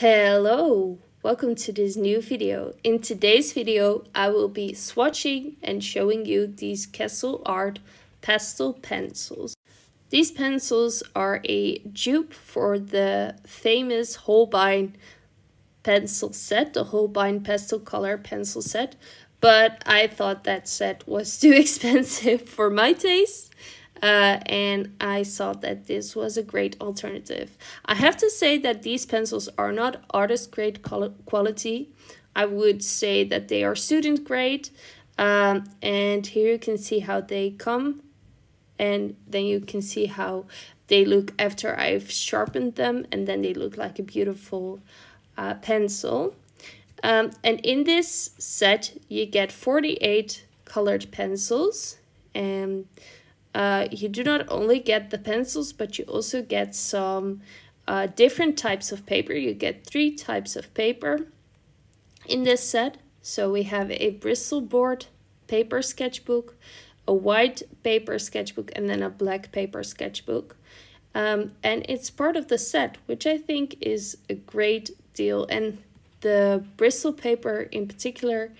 Hello, welcome to this new video. In today's video I will be swatching and showing you these Castle Art pastel pencils. These pencils are a dupe for the famous Holbein pencil set, the Holbein pastel color pencil set, but I thought that set was too expensive for my taste. And I thought that this was a great alternative. I have to say that these pencils are not artist grade quality. I would say that they are student grade. And here you can see how they come. And then you can see how they look after I've sharpened them. And then they look like a beautiful pencil. And in this set you get 48 colored pencils. And you do not only get the pencils, but you also get some different types of paper. You get 3 types of paper in this set. So we have a bristle board paper sketchbook, a white paper sketchbook, and then a black paper sketchbook. And it's part of the set, which I think is a great deal. And the bristle paper in particular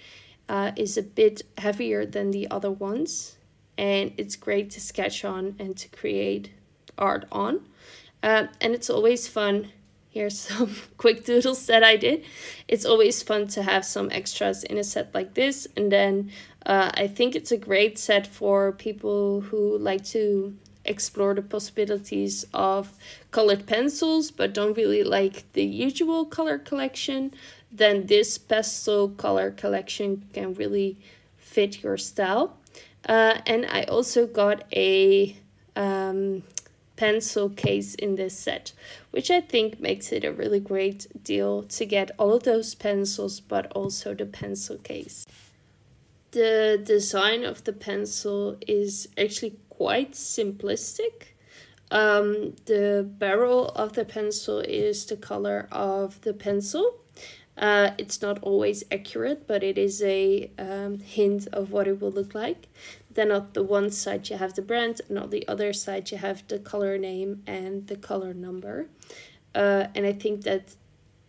is a bit heavier than the other ones. And it's great to sketch on and to create art on. And it's always fun. Here's some quick doodles that I did. It's always fun to have some extras in a set like this. And then I think it's a great set for people who like to explore the possibilities of colored pencils, but don't really like the usual color collection. Then this pastel color collection can really fit your style. And I also got a pencil case in this set, which I think makes it a really great deal to get all of those pencils, but also the pencil case. The design of the pencil is actually quite simplistic. The barrel of the pencil is the color of the pencil. It's not always accurate, but it is a hint of what it will look like. Then on the one side you have the brand, and on the other side you have the color name and the color number. And I think that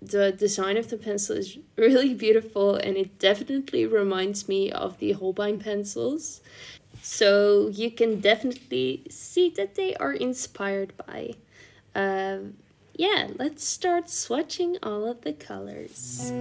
the design of the pencil is really beautiful, and it definitely reminds me of the Holbein pencils. So you can definitely see that they are inspired by. Yeah, let's start swatching all of the colors.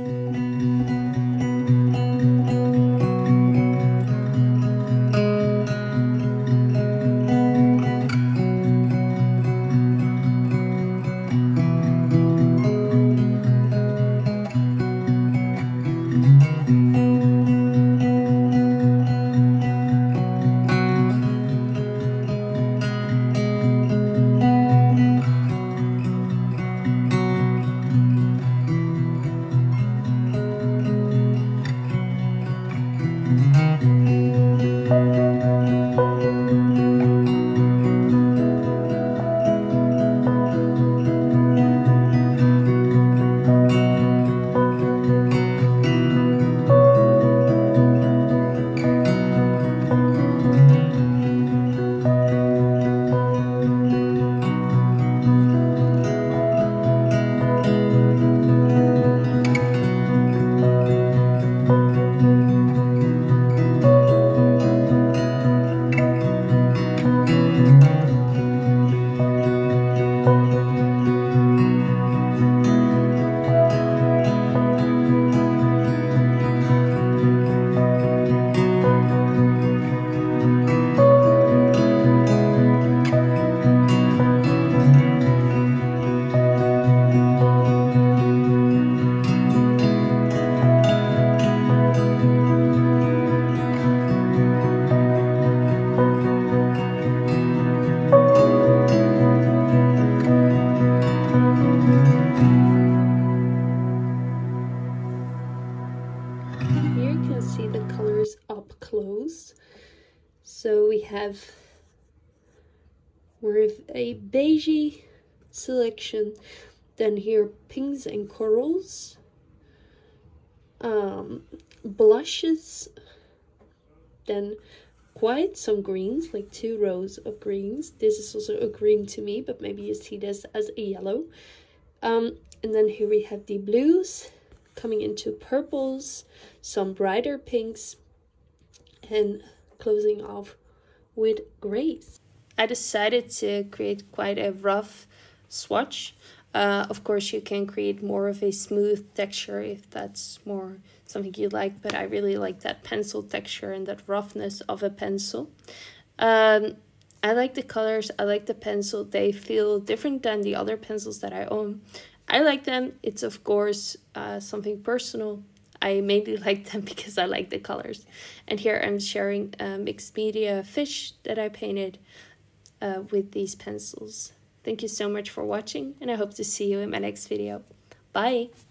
So we have more of a beigey selection, then here pinks and corals, blushes, then quite some greens, like 2 rows of greens. This is also a green to me, but maybe you see this as a yellow. And then here we have the blues coming into purples, some brighter pinks, and closing off with grays. I decided to create quite a rough swatch. Of course, you can create more of a smooth texture if that's more something you like, but I really like that pencil texture and that roughness of a pencil. I like the colors, I like the pencil. They feel different than the other pencils that I own. I like them. It's of course something personal. I mainly like them because I like the colors. And here I'm sharing a mixed media fish that I painted with these pencils. Thank you so much for watching, and I hope to see you in my next video. Bye!